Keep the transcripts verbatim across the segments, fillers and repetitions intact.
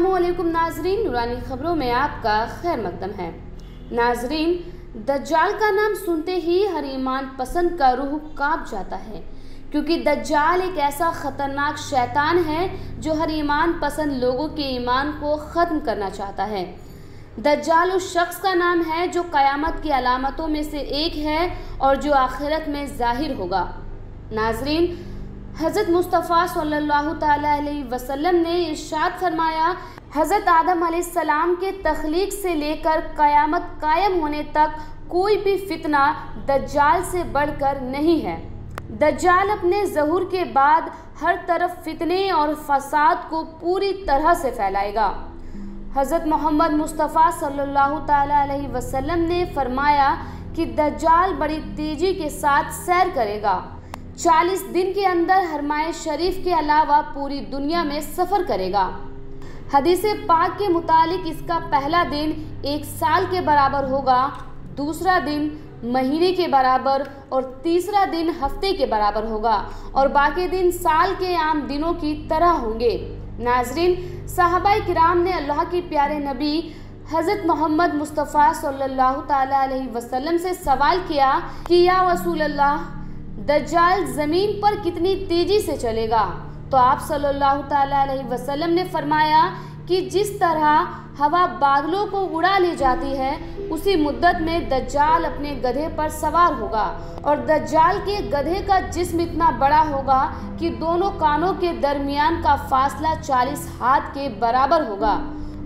अस्सलामुअलैकुम नाजरीन, नूरानी खबरों में आपका खैर मकदम है। नाजरीन, दज्जाल का नाम सुनते ही हर ईमान पसंद का रूह कांप जाता है, क्योंकि दज्जाल एक ऐसा ख़तरनाक शैतान है जो हर ईमान पसंद लोगों के ईमान को ख़त्म करना चाहता है। दज्जाल उस शख्स का नाम है जो क़यामत की अलामतों में से एक है और जो आखिरत में ज़ाहिर होगा। नाजरीन, हज़रत मुस्तफ़ा सल्लल्लाहु अलैहि वसल्लम ने इरशाद फरमाया, हज़रत आदम अलैहिस्सलाम के तख्लीक से लेकर क़यामत कायम होने तक कोई भी फितना दज्जाल से बढ़कर नहीं है। दज्जाल अपने ज़हूर के बाद हर तरफ फितने और फसाद को पूरी तरह से फैलाएगा। हज़रत मोहम्मद मुस्तफ़ा सल्लल्लाहु अलैहि वसल्लम ने फरमाया कि दज्जाल बड़ी तेज़ी के साथ सैर करेगा, चालीस दिन के अंदर हरमाए शरीफ के अलावा पूरी दुनिया में सफ़र करेगा। हदीसे पाक के मुताबिक इसका पहला दिन एक साल के बराबर होगा, दूसरा दिन महीने के बराबर और तीसरा दिन हफ्ते के बराबर होगा और बाकी दिन साल के आम दिनों की तरह होंगे। नाजरीन, साहबाए किराम ने अल्लाह के प्यारे नबी हज़रत मोहम्मद मुस्तफ़ा सल्लल्लाहु अलैहि वसल्लम से सवाल किया कि या रसूल अल्लाह, दज्जाल ज़मीन पर कितनी तेज़ी से चलेगा? तो आप सल्लल्लाहु अलैहि वसल्लम ने फरमाया कि जिस तरह हवा बादलों को उड़ा ले जाती है, उसी मुद्दत में दज्जाल अपने गधे पर सवार होगा और दज्जाल के गधे का जिस्म इतना बड़ा होगा कि दोनों कानों के दरमियान का फासला चालीस हाथ के बराबर होगा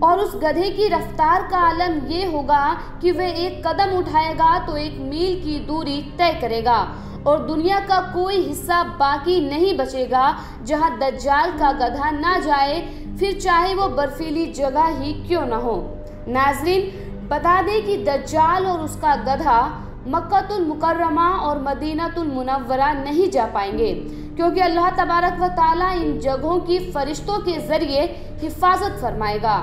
और उस गधे की रफ्तार का आलम ये होगा कि वह एक कदम उठाएगा तो एक मील की दूरी तय करेगा और दुनिया का कोई हिस्सा बाकी नहीं बचेगा जहां दज्जाल का गधा ना जाए, फिर चाहे वो बर्फीली जगह ही क्यों ना हो। नाजरीन, बता दें कि दज्जाल और उसका गधा मक्कातुल मुकर्रमा और मदीनातुल मुनव्वरा नहीं जा पाएंगे, क्योंकि अल्लाह तबारक व ताला इन जगहों की फरिश्तों के ज़रिए हिफाजत फरमाएगा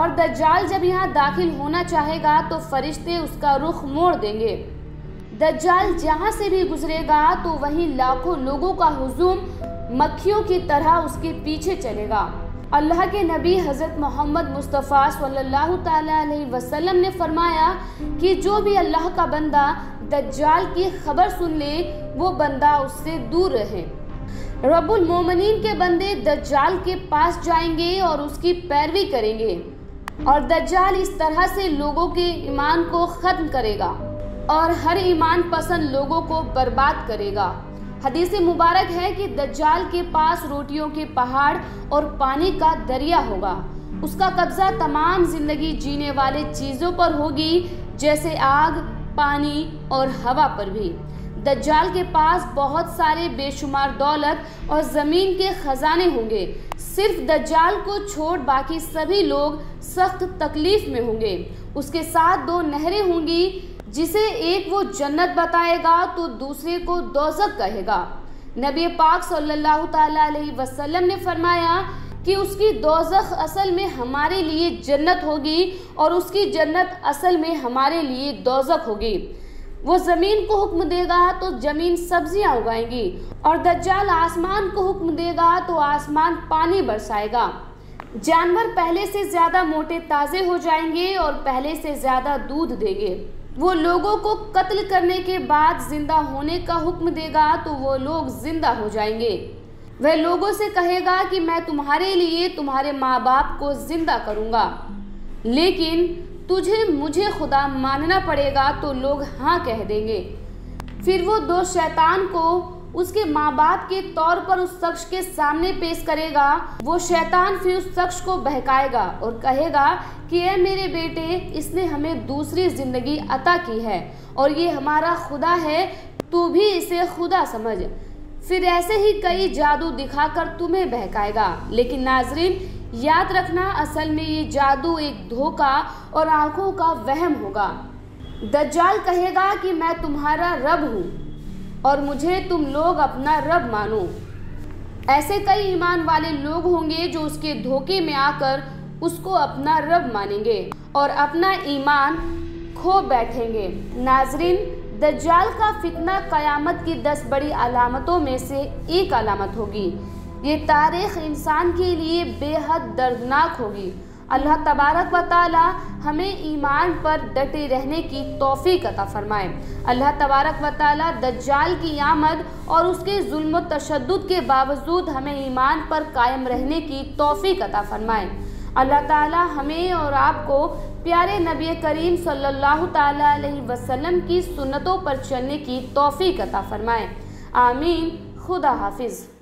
और दज्जाल जब यहाँ दाखिल होना चाहेगा तो फरिश्ते उसका रुख मोड़ देंगे। दज्जाल जहाँ से भी गुजरेगा तो वहीं लाखों लोगों का हुजूम मक्खियों की तरह उसके पीछे चलेगा। अल्लाह के नबी हज़रत मोहम्मद मुस्तफ़ा सल्लल्लाहु अलैहि वसल्लम ने फरमाया कि जो भी अल्लाह का बंदा दज्जाल की खबर सुन ले, वो बंदा उससे दूर रहे। रब्बुल मोमिनीन के बंदे दज्जाल के पास जाएंगे और उसकी पैरवी करेंगे और दज्जाल इस तरह से लोगों के ईमान को ख़त्म करेगा और हर ईमान पसंद लोगों को बर्बाद करेगा। हदीस मुबारक है कि दज्जाल के पास रोटियों के पहाड़ और पानी का दरिया होगा। उसका कब्जा तमाम जिंदगी जीने वाले चीज़ों पर होगी, जैसे आग, पानी और हवा पर भी। दज्जाल के पास बहुत सारे बेशुमार दौलत और ज़मीन के ख़जाने होंगे। सिर्फ दज्जाल को छोड़ बाकी सभी लोग सख्त तकलीफ़ में होंगे। उसके साथ दो नहरें होंगी, जिसे एक वो जन्नत बताएगा तो दूसरे को दोज़ख कहेगा। नबी पाक सल्लल्लाहु अलैहि वसल्लम ने फरमाया कि उसकी दोज़ख असल में हमारे लिए जन्नत होगी और उसकी जन्नत असल में हमारे लिए दोज़ख होगी। वो ज़मीन को हुक्म देगा तो ज़मीन सब्जियां उगाएंगी और दज्जाल आसमान को हुक्म देगा तो आसमान पानी बरसाएगा। जानवर पहले से ज़्यादा मोटे ताज़े हो जाएंगे और पहले से ज़्यादा दूध देंगे। वो लोगों को कत्ल करने के बाद जिंदा होने का हुक्म देगा तो वो लोग जिंदा हो जाएंगे। वह लोगों से कहेगा कि मैं तुम्हारे लिए तुम्हारे माँ बाप को जिंदा करूँगा, लेकिन तुझे मुझे खुदा मानना पड़ेगा तो लोग हाँ कह देंगे। फिर वो दो शैतान को उसके माँ बाप के तौर पर उस शख्स के सामने पेश करेगा। वो शैतान फिर उस शख्स को बहकाएगा और कहेगा कि ए मेरे बेटे, इसने हमें दूसरी ज़िंदगी अता की है और ये हमारा खुदा है, तू भी इसे खुदा समझ। फिर ऐसे ही कई जादू दिखाकर तुम्हें बहकाएगा। लेकिन नाजरीन, याद रखना, असल में ये जादू एक धोखा और आँखों का वहम होगा। दज्जाल कहेगा कि मैं तुम्हारा रब हूँ और मुझे तुम लोग अपना रब मानो। ऐसे कई ईमान वाले लोग होंगे जो उसके धोखे में आकर उसको अपना रब मानेंगे और अपना ईमान खो बैठेंगे। नाजरीन, दज्जाल का फितना क़यामत की दस बड़ी अलामतों में से एक अलामत होगी। ये तारीख़ इंसान के लिए बेहद दर्दनाक होगी अल्लाह तबारक व ताला हमें ईमान पर डटे रहने की तौफीक अता फ़रमाए। अल्लाह तबारक व ताला दज्जाल की आमद और उसके जुल्म व तशद्दुद के बावजूद हमें ईमान पर कायम रहने की तौफीक अता फ़रमाए। अल्लाह ताला हमें और आपको प्यारे नबी करीम सल्लल्लाहु ताला अलैहि वसल्लम की सुन्नतों पर चलने की तौफीक अता फ़रमाए। आमीन। खुदा हाफिज़।